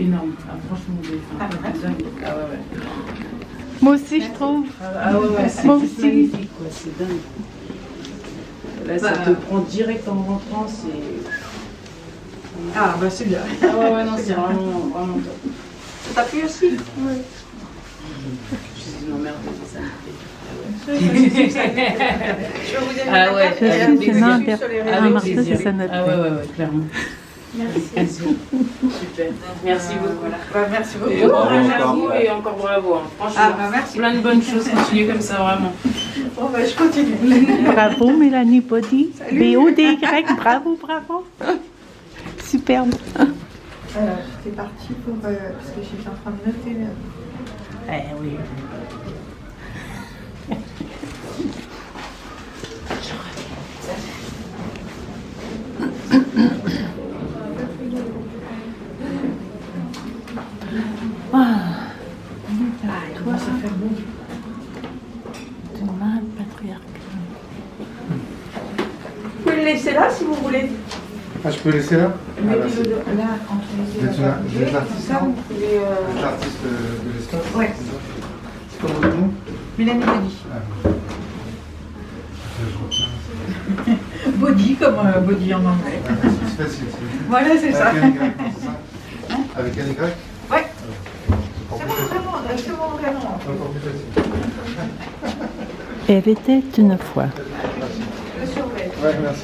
énorme. Ah, franchement, c'est dingue. Ah, ouais, ouais. Moi aussi, je trouve. Ah, ouais, ouais, c'est magnifique, quoi. C'est dingue. Là, ça te prend direct en rentrant, c'est... Ah, bah c'est bien. Ah, ouais, ouais, non, c'est vraiment, vraiment top. Ça t'appuie aussi? Oui. Je dis, non, merde, ça me fait. Je vous donne la carte. Avec plaisir. Ah, ouais, ouais, ouais, clairement. Merci. Super. Merci beaucoup. Voilà. Bah, merci beaucoup. Et bravo à vous et encore bravo. Hein. Franchement, merci. Plein de bonnes choses. Continuez comme ça, vraiment. Bon, bah, je continue. Bravo, Mélanie Body. BODY. Bravo, bravo. Superbe. Alors, c'est parti pour... parce que j'étais en train de noter... Eh oui. Demain, le patriarcat. Vous pouvez le laisser là si vous voulez. Ah, je peux laisser là? Ah, là, vous êtes l'artiste de l'espace? Ouais. C'est quoi votre nom? Mélanie Body. Ah, je retiens. Body comme Body en anglais. Ah, c'est facile. Voilà, c'est ça. Avec un Y, c'est ça? Avec un Y? Ouais. C'est bon, vraiment. Encore plus facile. Elle était une fois. Je surveille. Ouais, merci.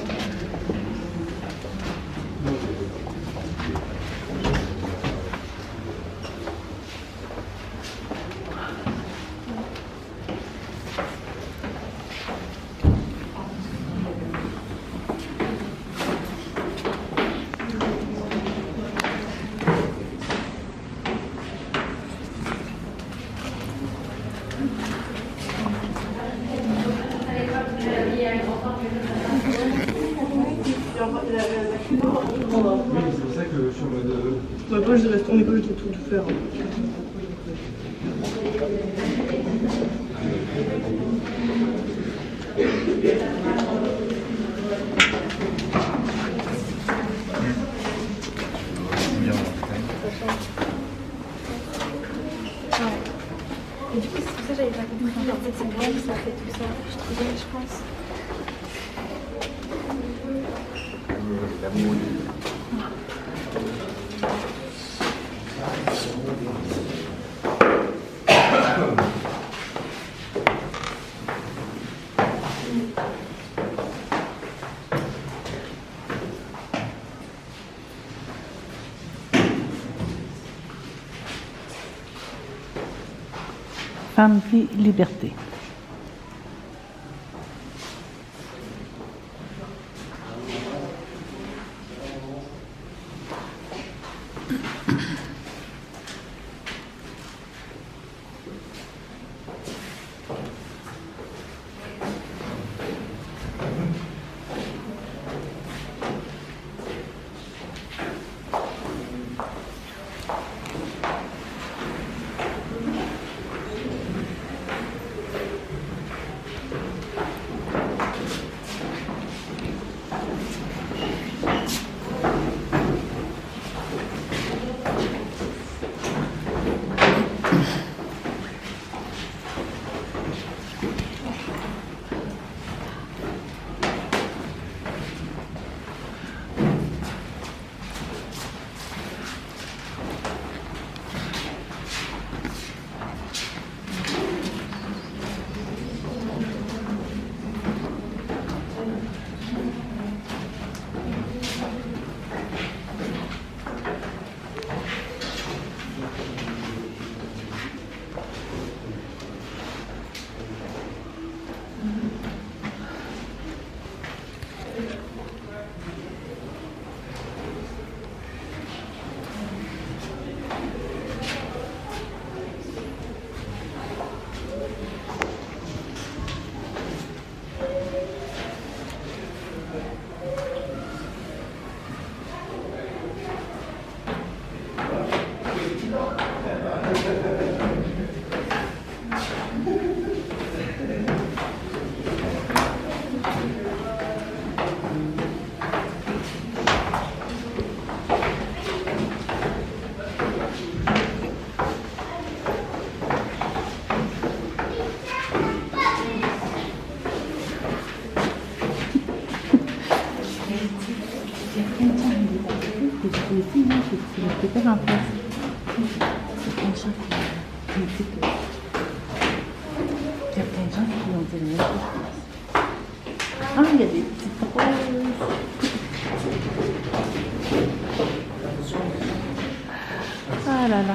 Femme, vie, liberté. peut-être en place. Il y a plein de gens qui ont des lunettes. Ah, il y a des petites roses. Ah là là.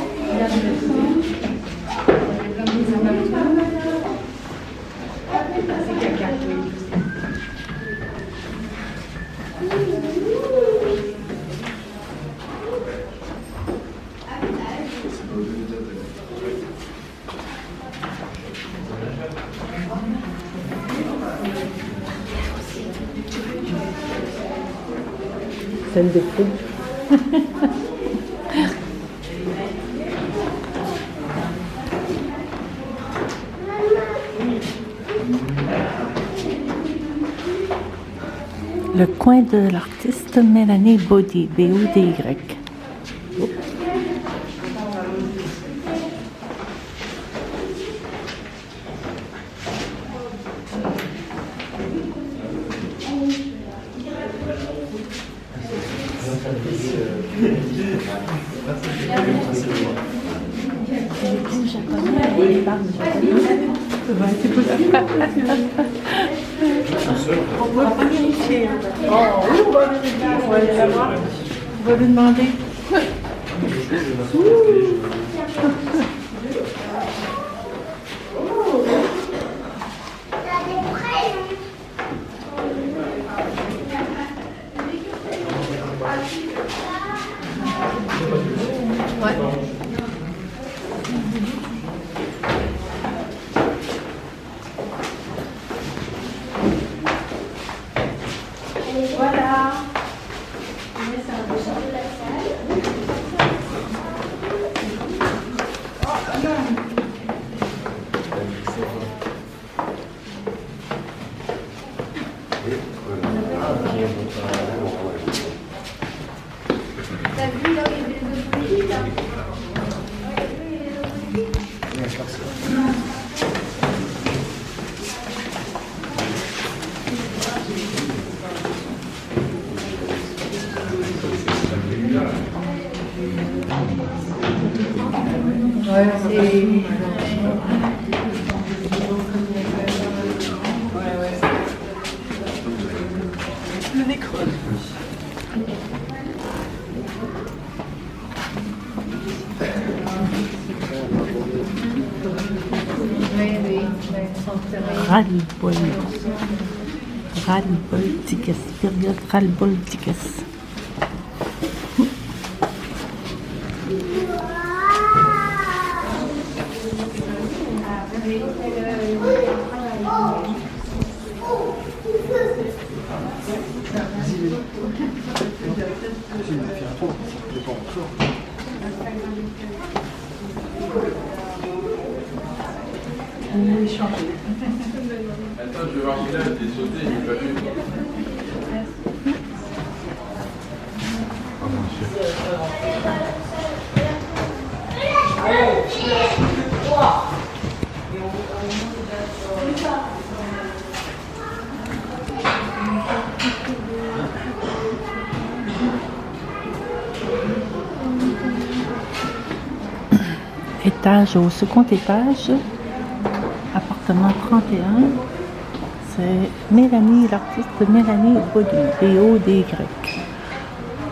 Scène de foule. Le coin de l'artiste Mélanie Body, B-O-D-Y. Ralpolitikas, période Ralpolitikas. Oui, chanter. Attends, je vais voir si là, je t'ai sauté, je n'ai pas vu. Oh mon Dieu. Étage, au second étage, appartement 31, c'est Mélanie, l'artiste Mélanie Body, B-O-D-Y.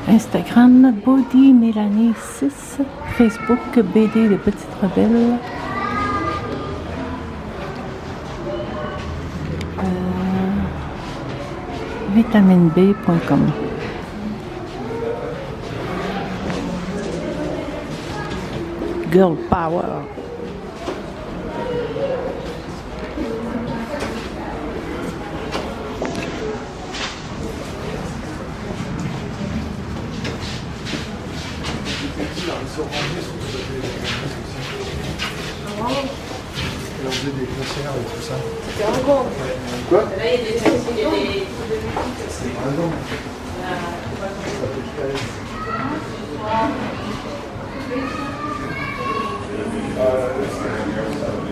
Instagram, Body Mélanie 6, Facebook, BD Les Petites Rebelles. vitaminb.com. Girl power. Elle en faisait des concerts et tout ça. C'était un grand. Quoi? Là, il y a des trucs, il y a des. C'est par exemple. Ça fait